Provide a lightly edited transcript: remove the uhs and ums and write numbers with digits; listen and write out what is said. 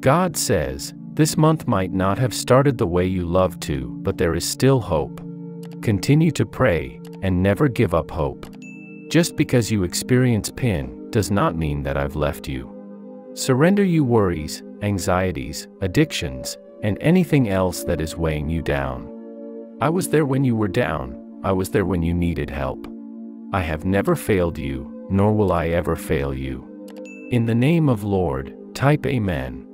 God says, this month might not have started the way you love to, but there is still hope. Continue to pray, and never give up hope. Just because you experience pain, does not mean that I've left you. Surrender your worries, anxieties, addictions, and anything else that is weighing you down. I was there when you were down, I was there when you needed help. I have never failed you, nor will I ever fail you. In the name of Lord, type Amen.